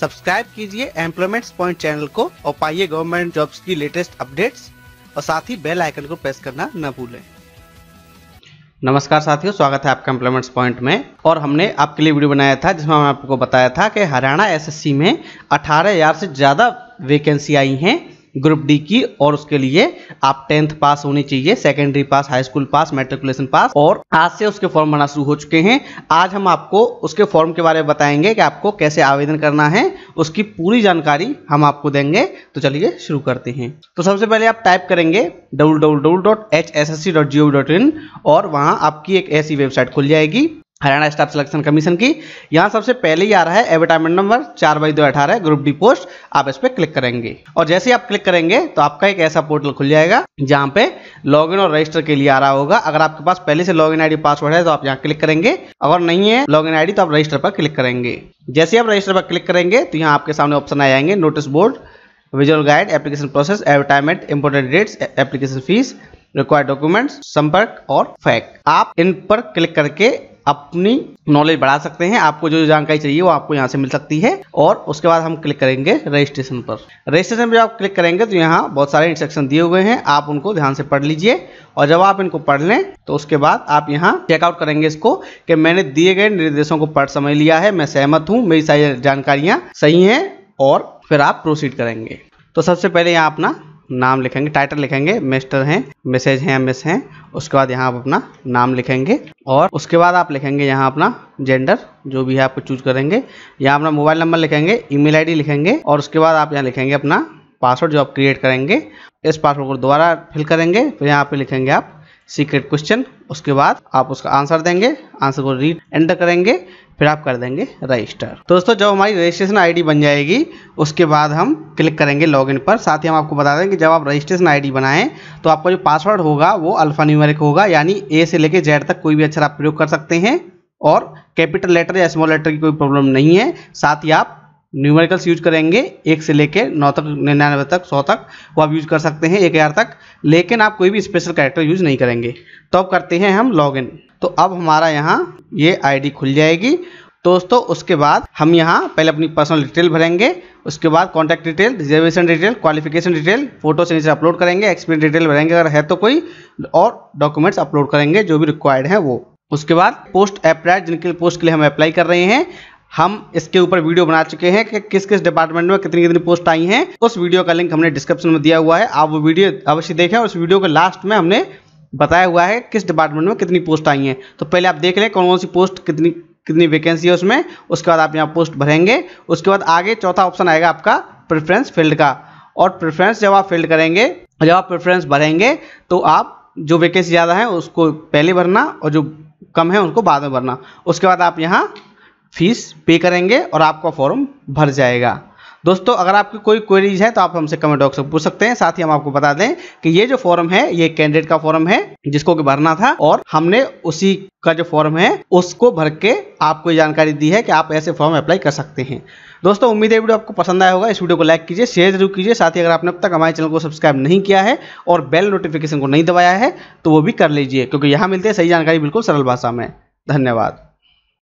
Subscribe कीजिए employments point channel को और पाइए गवर्नमेंट जॉब्स की लेटेस्ट अपडेट्स, और साथ ही बेल आइकन को प्रेस करना न भूलें। नमस्कार साथियों, स्वागत है आपका एम्प्लॉयमेंट्स पॉइंट में। और हमने आपके लिए वीडियो बनाया था जिसमें हमने आपको बताया था कि हरियाणा एसएससी में 18,000 से ज़्यादा वैकेंसी आई हैं ग्रुप डी की, और उसके लिए आप 10th पास होनी चाहिए, secondary pass, high school pass, matriculation pass, और आज से उसके फॉर्म भरना शुरू हो चुके हैं। आज हम आपको उसके फॉर्म के बारे में बताएंगे कि आपको कैसे आवेदन करना है, उसकी पूरी जानकारी हम आपको देंगे। तो चलिए शुरू करते हैं। तो सबसे पहले आप टाइप करेंगे www.hssc.gov.in और वहाँ आपकी एक ऐसी वेबसाइट खुल जाएगी हरियाणा स्टाफ सिलेक्शन कमीशन की। यहाँ सबसे पहले ही आ रहा है advertisement number 4/2018 group D post. आप इस पर क्लिक करेंगे और जैसे ही आप क्लिक करेंगे तो आपका एक ऐसा पोर्टल खुल जाएगा जहाँ पे लॉगिन और रजिस्टर के लिए आ रहा होगा। अगर आपके पास पहले से लॉगिन आईडी पासवर्ड है तो आप यहाँ क्लिक करेंगे, अगर नहीं है लॉगिन आईडी तो आप रजिस्टर पर क्लिक करेंगे। जैसे आप रजिस्टर पर क्लिक करेंगे तो यहाँ आपके सामने ऑप्शन आ जाएंगे notice board, visual guide, application process, advertisement, important dates, application fees, required documents, संपर्क और फैक्ट। आप इन पर क्लिक करके अपनी नॉलेज बढ़ा सकते हैं। आपको जो जानकारी चाहिए वो आपको यहाँ से मिल सकती है। और उसके बाद हम क्लिक करेंगे रजिस्ट्रेशन पर। रजिस्ट्रेशन पर आप क्लिक करेंगे तो यहाँ बहुत सारे इंस्ट्रक्शन दिए हुए हैं, आप उनको ध्यान से पढ़ लीजिए। और जब आप इनको पढ़ लें तो उसके बाद आप यहाँ चेकआउट करेंगे इसको कि मैंने दिए गए निर्देशों को पढ़ समझ लिया है, मैं सहमत हूँ, मेरी सारी जानकारियाँ सही हैं, और फिर आप प्रोसीड करेंगे। तो सबसे पहले यहाँ अपना नाम लिखेंगे, टाइटल लिखेंगे, मिस्टर हैं, मिसेज हैं, मिस हैं। उसके बाद यहाँ आप अपना नाम लिखेंगे और उसके बाद आप लिखेंगे यहाँ अपना जेंडर, जो भी है आपको चूज करेंगे। यहाँ अपना मोबाइल नंबर लिखेंगे, ईमेल आईडी लिखेंगे, और उसके बाद आप यहाँ लिखेंगे अपना पासवर्ड जो आप क्रिएट करेंगे। इस पासवर्ड को दोबारा फिल करेंगे, फिर यहाँ पर लिखेंगे आप सीक्रेट क्वेश्चन। उसके बाद आप उसका आंसर देंगे, आंसर को रीड एंटर करेंगे, फिर आप कर देंगे रजिस्टर। तो दोस्तों जब हमारी रजिस्ट्रेशन आईडी बन जाएगी उसके बाद हम क्लिक करेंगे लॉगिन पर। साथ ही हम आपको बता दें कि जब आप रजिस्ट्रेशन आईडी बनाएं तो आपका जो पासवर्ड होगा वो अल्फान्यूमेरिक होगा, यानी ए से लेकर जेड तक कोई भी अक्षर आप प्रयोग कर सकते हैं, और कैपिटल लेटर या स्मॉल लेटर की कोई प्रॉब्लम नहीं है। साथ ही आप न्यूमेरिकल्स यूज करेंगे 1 से लेकर 9 तक, 99 तक, 100 तक, वो आप यूज कर सकते हैं, 1000 तक, लेकिन आप कोई भी स्पेशल कैरेक्टर यूज नहीं करेंगे। तो अब करते हैं हम लॉगिन। तो अब हमारा यहाँ ये आईडी खुल जाएगी दोस्तों। उसके बाद हम यहाँ पहले अपनी पर्सनल डिटेल भरेंगे, उसके बाद contact detail, reservation detail, qualification detail, photo से नीचे अपलोड करेंगे, एक्सपीरियंस डिटेल भरेंगे अगर है तो कोई, और डॉक्यूमेंट्स अपलोड करेंगे जो भी रिक्वायर्ड है वो। उसके बाद पोस्ट अप्लाई, जिनके पोस्ट के लिए हम अप्लाई कर रहे हैं, हम इसके ऊपर वीडियो बना चुके हैं कि किस किस डिपार्टमेंट में कितनी कितनी पोस्ट आई हैं। उस वीडियो का लिंक हमने डिस्क्रिप्शन में दिया हुआ है, आप वो वीडियो अवश्य देखें। और उस वीडियो के लास्ट में हमने बताया हुआ है किस डिपार्टमेंट में कितनी पोस्ट आई हैं। तो पहले आप देख लें कौन कौन सी पोस्ट, कितनी कितनी वैकेंसी है उसमें। उसके बाद आप यहाँ पोस्ट भरेंगे। उसके बाद आगे चौथा ऑप्शन आएगा आपका प्रेफरेंस फील्ड का, और प्रेफरेंस जब आप फील्ड करेंगे, जब आप प्रेफरेंस भरेंगे तो आप जो वैकेंसी ज़्यादा है उसको पहले भरना और जो कम है उनको बाद में भरना। उसके बाद आप यहाँ फीस पे करेंगे और आपका फॉर्म भर जाएगा। दोस्तों अगर आपकी कोई क्वेरीज है तो आप हमसे कमेंट बॉक्स में पूछ सकते हैं। साथ ही हम आपको बता दें कि ये जो फॉर्म है ये कैंडिडेट का फॉर्म है जिसको कि भरना था, और हमने उसी का जो फॉर्म है उसको भर के आपको जानकारी दी है कि आप ऐसे फॉर्म अप्लाई कर सकते हैं। दोस्तों उम्मीद है वीडियो आपको पसंद आया होगा। इस वीडियो को लाइक कीजिए, शेयर जरूर कीजिए। साथ ही अगर आपने अब तक हमारे चैनल को सब्सक्राइब नहीं किया है और बेल नोटिफिकेशन को नहीं दबाया है तो वो भी कर लीजिए, क्योंकि यहाँ मिलते हैं सही जानकारी बिल्कुल सरल भाषा में। धन्यवाद।